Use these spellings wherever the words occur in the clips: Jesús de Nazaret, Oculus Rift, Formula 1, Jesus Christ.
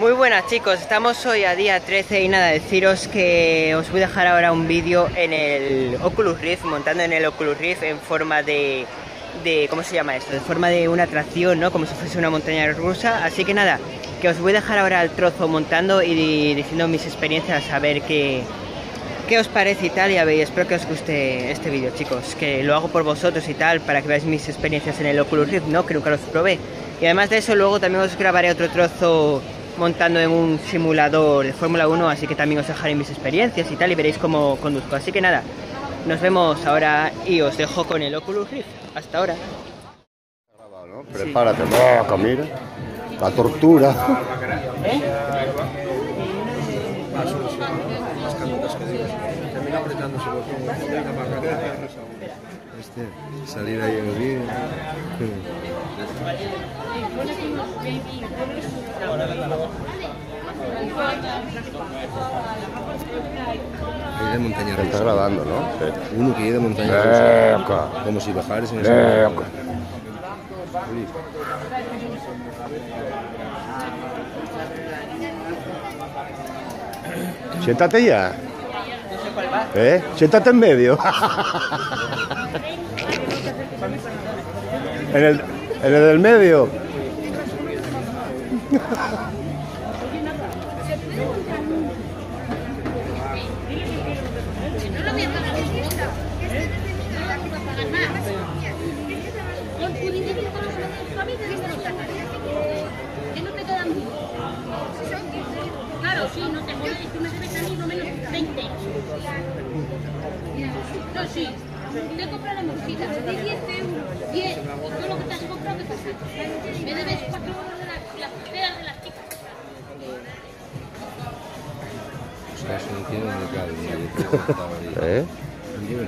Muy buenas, chicos, estamos hoy a día 13 y nada, deciros que os voy a dejar ahora un vídeo en el Oculus Rift, montando en el Oculus Rift en forma de ¿cómo se llama esto? En forma de una atracción, ¿no? Como si fuese una montaña rusa, así que nada, que os voy a dejar ahora el trozo montando y diciendo mis experiencias, a ver qué os parece y tal, y a ver, espero que os guste este vídeo, chicos, que lo hago por vosotros y tal, para que veáis mis experiencias en el Oculus Rift, ¿no? Que nunca los probé, y además de eso luego también os grabaré otro trozo montando en un simulador de Fórmula 1, así que también os dejaré mis experiencias y tal, y veréis cómo conduzco. Así que nada, nos vemos ahora y os dejo con el Oculus Rift. Hasta ahora. ¿No? Prepárate, loca, mira. La tortura. ¿Eh? Salir ahí en el vídeo. Ahí de montaña rusa. Está grabando, ¿no? Sí. Uno que hay de montaña rusa. Como si bajares en esa. Siéntate ya. ¿Eh? Siéntate en medio. En el del medio. No, sí. Te compro la mosquita, te doy 10 euros, 10, y todo lo que te has comprado, ¿qué pasa? Me debes 4 euros de las carteras de las chicas. O sea, eso no tiene mercado. ¿Eh? No tiene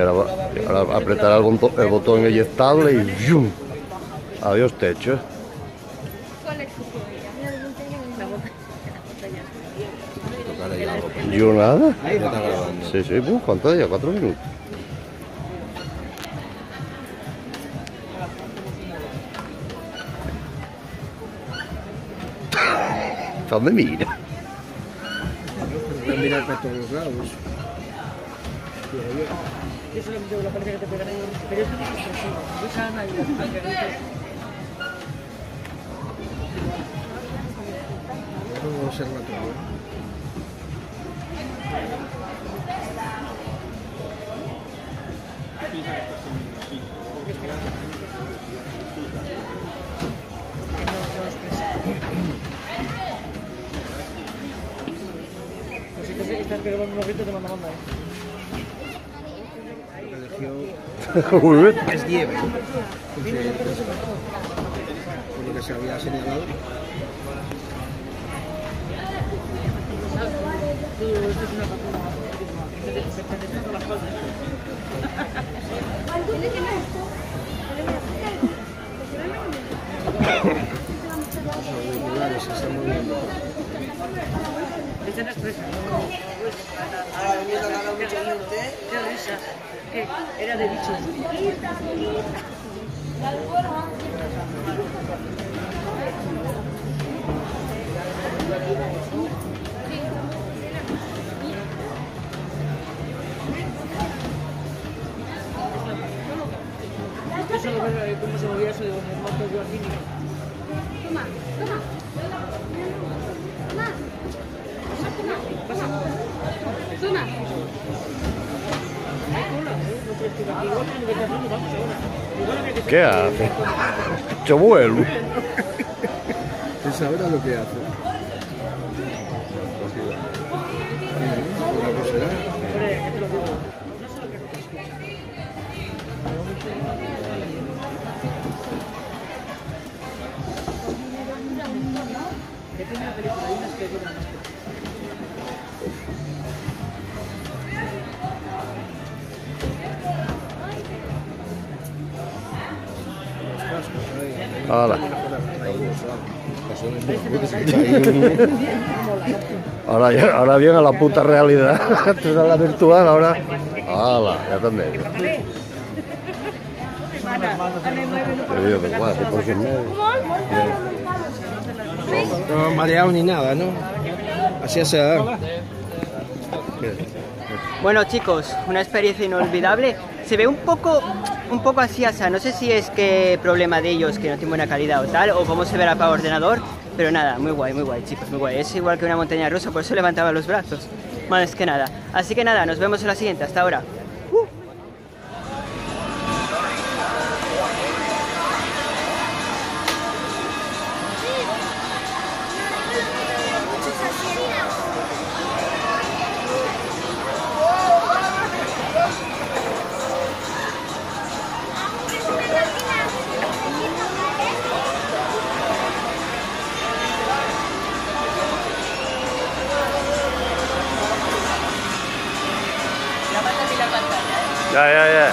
mercado. Y ahora apretar el botón eyectable y ¡yum! Adiós techo. Yo nada. Sí, pues, ¿cuánto ya? 4 minutos. ¿Dónde mira? Mirar para todos los lados. Eso es lo que la parte que te pegan ahí. Pero esto no es observatorio. Si te estás grabando un momento, te manda banda. Es nieve. Por lo que se había señalado. Era de bichos. ¿Cómo se movía eso de los hermanos de Argentina? Toma. ¿Qué hace? Yo vuelvo. Él sabrá lo que hace. Ahora. Ahora viene a la puta realidad. Te da la virtual ahora. Hala, ya también. No mareado ni nada, ¿no? Así se da. Bueno, chicos, una experiencia inolvidable. Se ve un poco así, asa. No sé si es que problema de ellos, que no tiene buena calidad o tal, o cómo se verá para ordenador. Pero nada, muy guay, chicos, muy guay. Es igual que una montaña rusa, por eso levantaba los brazos. Más que nada. Así que nada, nos vemos en la siguiente. Hasta ahora. Ya.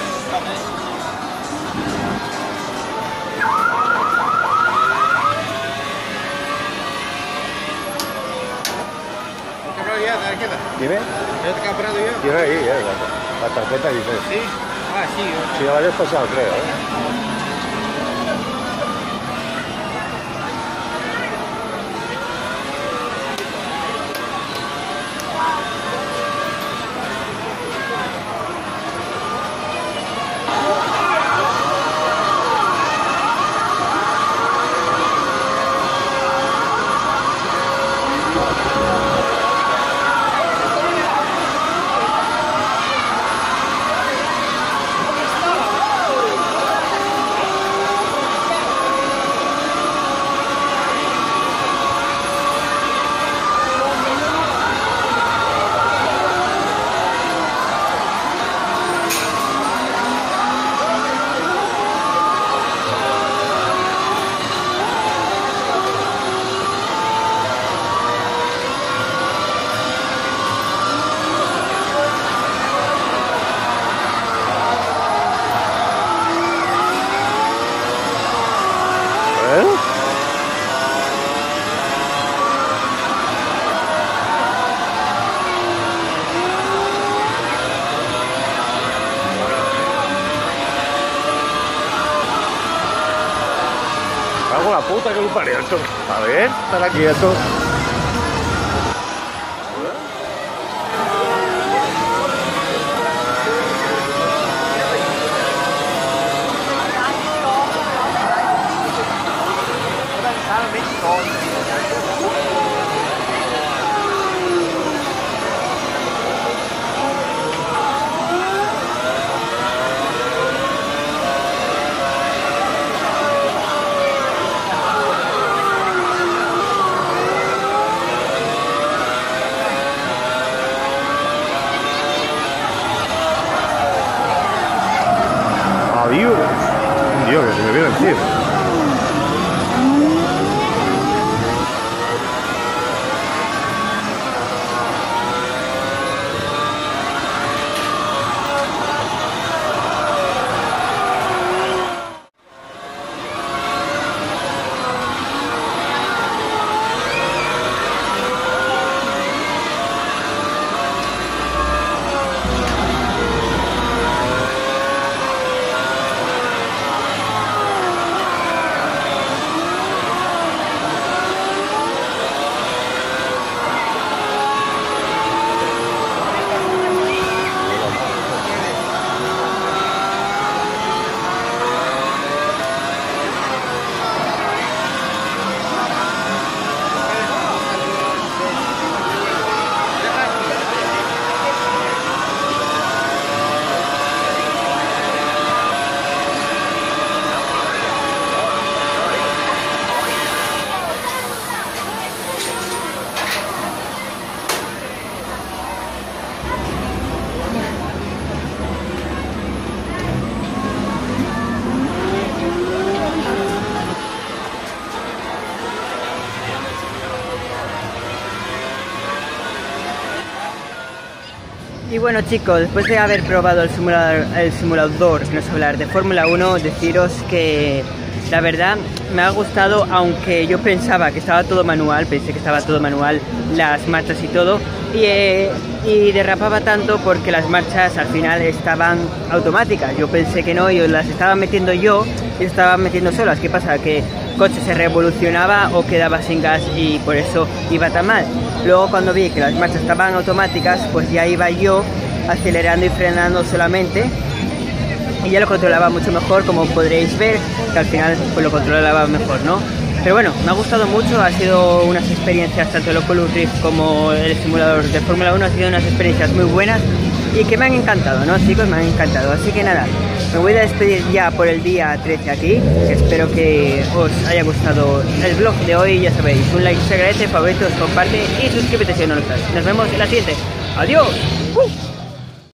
¿Dime? ¿Ya te he comprado yo? Yo ahí, ya, la tarjeta dices. ¿Sí? Ah, sí. Yo. Si la habías pasado, creo, ¿eh? La puta que lo parió esto. A ver, estará quieto. Dios, que se me viene el cielo. bueno, chicos, después de haber probado el simulador que nos va a hablar de Fórmula 1, deciros que la verdad me ha gustado, aunque yo pensaba que estaba todo manual, las marchas y todo, y derrapaba tanto porque las marchas al final estaban automáticas. Yo pensé que no, yo las estaba metiendo solas. ¿Qué pasa? Que el coche se revolucionaba o quedaba sin gas y por eso iba tan mal. Luego cuando vi que las marchas estaban automáticas, pues ya iba yo acelerando y frenando solamente, y ya lo controlaba mucho mejor, como podréis ver, que al final pues lo controlaba mejor, ¿no? Pero bueno, me ha gustado mucho, ha sido unas experiencias, tanto el Oculus Rift como el simulador de Fórmula 1, ha sido unas experiencias muy buenas y que me han encantado, ¿no, chicos? Me han encantado. Así que nada, me voy a despedir ya por el día 13 aquí. Espero que os haya gustado el vlog de hoy, ya sabéis, un like se agradece, favoritos, comparte y suscríbete si no lo estás. Nos vemos en la siguiente. ¡Adiós!